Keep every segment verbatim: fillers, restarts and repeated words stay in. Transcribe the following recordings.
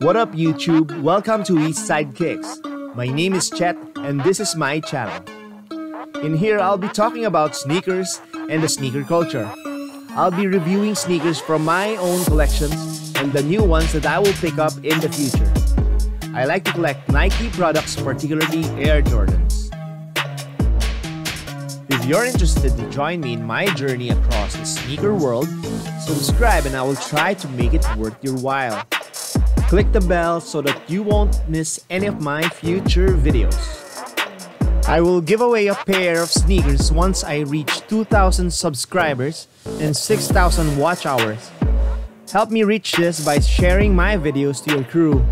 What up, YouTube? Welcome to East Side Kicks. My name is Chet, and this is my channel. In here, I'll be talking about sneakers and the sneaker culture. I'll be reviewing sneakers from my own collections and the new ones that I will pick up in the future. I like to collect Nike products, particularly Air Jordans. If you're interested to join me in my journey across the sneaker world, subscribe and I will try to make it worth your while. Click the bell so that you won't miss any of my future videos. I will give away a pair of sneakers once I reach two thousand subscribers and six thousand watch hours. Help me reach this by sharing my videos to your crew.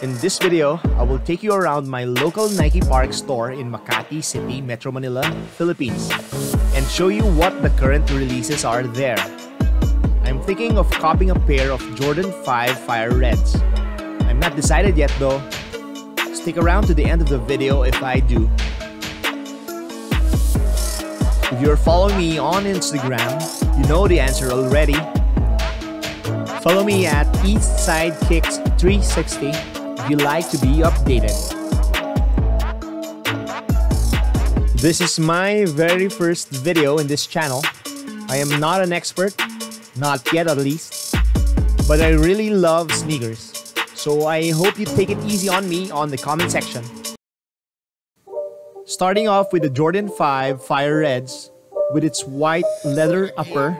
In this video, I will take you around my local Nike Park store in Makati City, Metro Manila, Philippines, and show you what the current releases are there. I'm thinking of copying a pair of Jordan five Fire Reds. I'm not decided yet though. Stick around to the end of the video if I do. If you're following me on Instagram, you know the answer already. Follow me at East Side Kicks three sixty if you like to be updated. This is my very first video in this channel. I am not an expert, not yet at least, but I really love sneakers. So I hope you take it easy on me on the comment section. Starting off with the Jordan five Fire Reds with its white leather upper,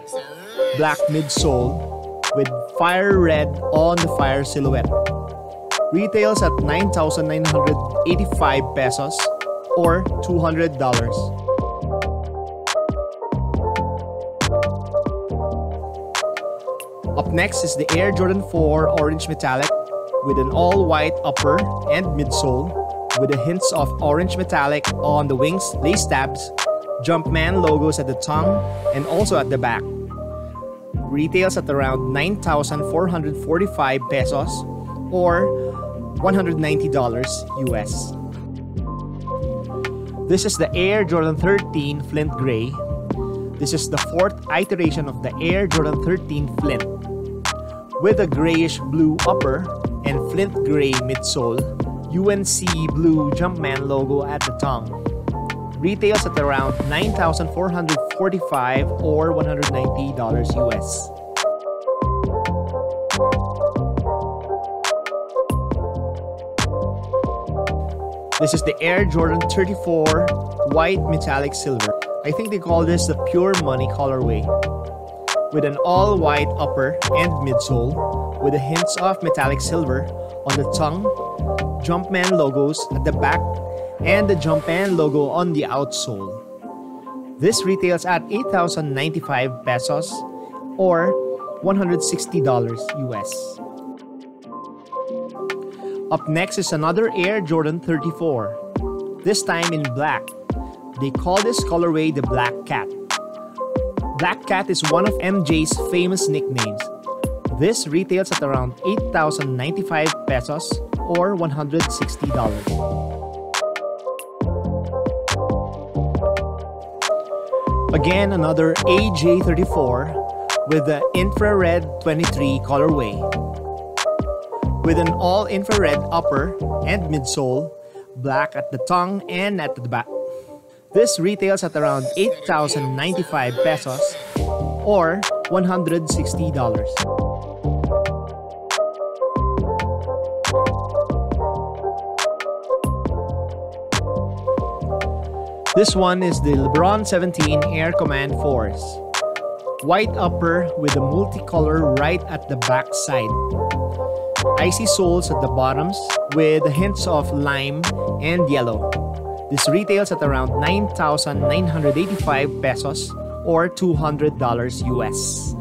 black midsole, with fire red on the fire silhouette. Retails at nine thousand nine hundred eighty-five pesos or two hundred dollars. Up next is the Air Jordan four Orange Metallic, with an all-white upper and midsole, with the hints of orange metallic on the wings, lace tabs, Jumpman logos at the tongue, and also at the back. Retails at around nine thousand four hundred forty-five pesos or one hundred ninety dollars U S. This is the Air Jordan thirteen Flint Gray. This is the fourth iteration of the Air Jordan thirteen Flint, with a grayish-blue upper and flint gray midsole, U N C blue Jumpman logo at the tongue. Retails at around nine thousand four hundred forty-five or one hundred ninety dollars U S. This is the Air Jordan thirty-four White Metallic Silver. I think they call this the pure money colorway, with an all-white upper and midsole, with the hints of metallic silver on the tongue, Jumpman logos at the back, and the Jumpman logo on the outsole. This retails at eight thousand ninety-five pesos or one hundred sixty dollars U S. Up next is another Air Jordan thirty-four, this time in black. They call this colorway the Black Cat. Black Cat is one of M J's famous nicknames. This retails at around eight thousand ninety-five pesos or one hundred sixty dollars. Again, another A J thirty-four with the infrared twenty-three colorway, with an all-infrared upper and midsole, black at the tongue and at the back. This retails at around eight thousand ninety-five pesos or one hundred sixty dollars. This one is the LeBron seventeen Air Command Force. White upper with a multicolor right at the back side. Icy soles at the bottoms with hints of lime and yellow. This retails at around nine thousand nine hundred eighty-five pesos or two hundred dollars U S.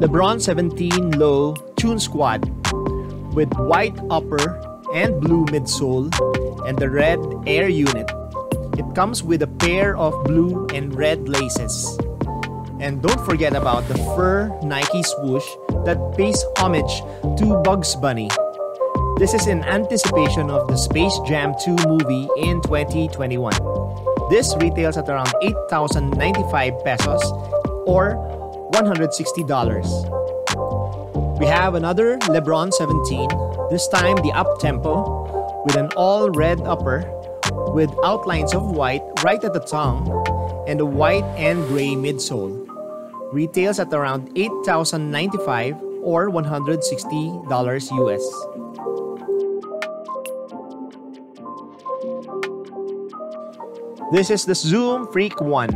LeBron seventeen Low Tune Squad, with white upper and blue midsole and the red air unit. It comes with a pair of blue and red laces. And don't forget about the fur Nike swoosh that pays homage to Bugs Bunny. This is in anticipation of the Space Jam two movie in twenty twenty-one. This retails at around eight thousand ninety-five pesos or one hundred sixty dollars. We have another LeBron seventeen, this time the up-tempo, with an all-red upper, with outlines of white right at the tongue, and a white and gray midsole. Retails at around eight thousand ninety-five or one hundred sixty dollars U S. This is the Zoom Freak one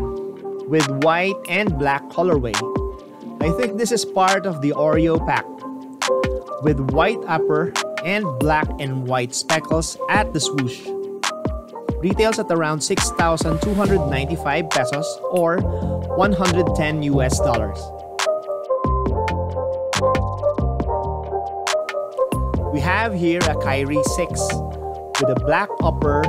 with white and black colorway. I think this is part of the Oreo pack with white upper and black and white speckles at the swoosh. Retails at around six thousand two hundred ninety-five pesos or one hundred ten U S dollars. We have here a Kyrie six with a black upper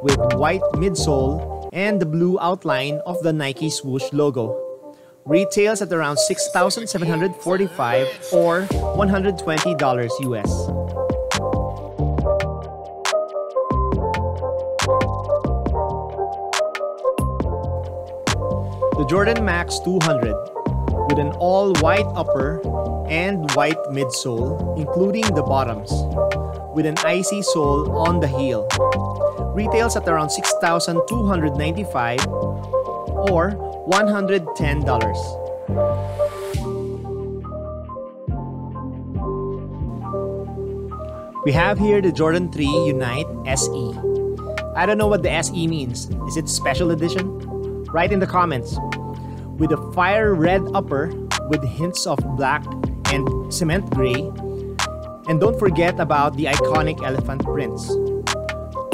with white midsole and the blue outline of the Nike swoosh logo. Retails at around six thousand seven hundred forty-five or one hundred twenty dollars U S. The Jordan Max two hundred with an all-white upper and white midsole, including the bottoms, with an icy sole on the heel. Retails at around six thousand two hundred ninety-five dollars or one hundred ten dollars. We have here the Jordan three Unite S E. I don't know what the S E means. Is it special edition? Write in the comments. With a fire red upper with hints of black and cement gray. And don't forget about the iconic elephant prints.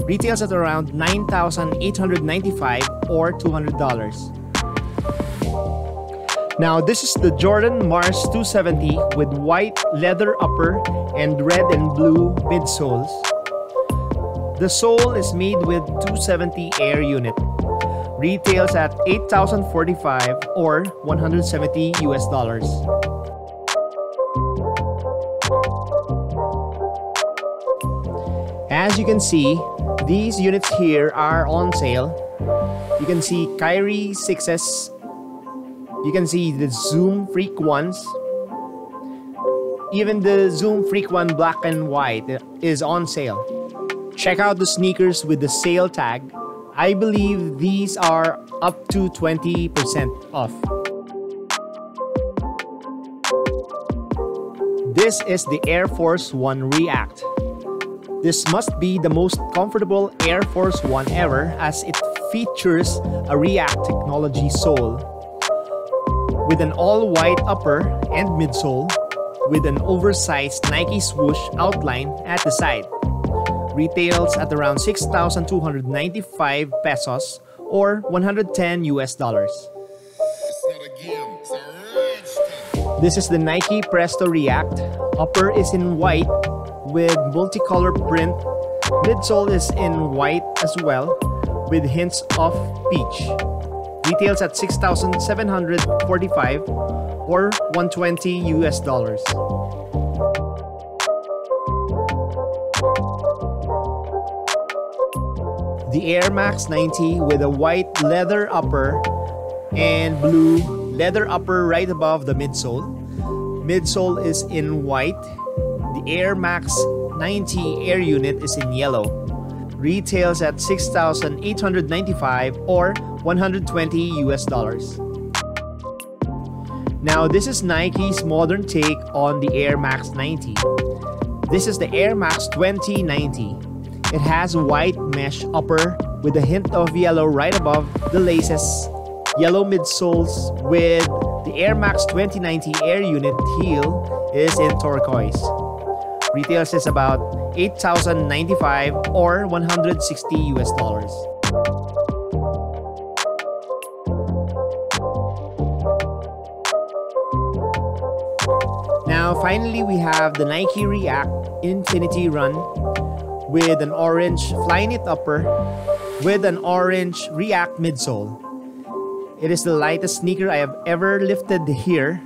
Retails at around nine thousand eight hundred ninety-five dollars or two hundred dollars. Now this is the Jordan Mars two seventy with white leather upper and red and blue midsoles. The sole is made with two seventy air unit. Retails at eight thousand forty-five or one hundred seventy U S dollars. As you can see, these units here are on sale. You can see Kyrie sixes. You can see the Zoom Freak ones. Even the Zoom Freak one black and white is on sale. Check out the sneakers with the sale tag. I believe these are up to twenty percent off. This is the Air Force One React. This must be the most comfortable Air Force One ever as it features a React technology sole with an all-white upper and midsole with an oversized Nike swoosh outline at the side. Retails at around six thousand two hundred ninety-five pesos or one hundred ten U S dollars. This is the Nike Presto React. Upper is in white with multicolor print. Midsole is in white as well with hints of peach. Retails at six thousand seven hundred forty-five or one hundred twenty U S dollars. The Air Max ninety with a white leather upper and blue leather upper right above the midsole. Midsole is in white. The Air Max ninety air unit is in yellow. Retails at six thousand eight hundred ninety-five or one hundred twenty U S dollars. Now this is Nike's modern take on the Air Max ninety. This is the Air Max twenty ninety. It has a white mesh upper with a hint of yellow right above the laces, yellow midsoles with the Air Max twenty ninety air unit heel is in turquoise. Retails is about eight thousand ninety-five or one hundred sixty U S dollars. Now finally we have the Nike React Infinity Run with an orange Flyknit upper with an orange React midsole. It is the lightest sneaker I have ever lifted here.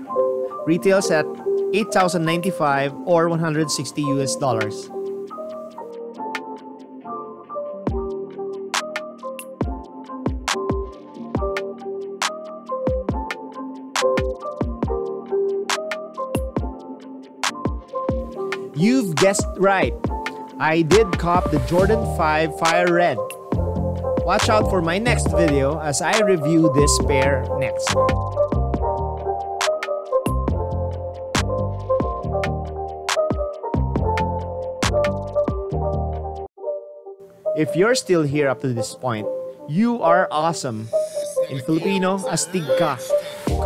Retails at eight thousand ninety-five or one hundred sixty U S dollars. You've guessed right. I did cop the Jordan five Fire Red. Watch out for my next video as I review this pair next. If you're still here up to this point, you are awesome. In Filipino, astig ka.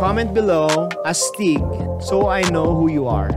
Comment below, astig, so I know who you are.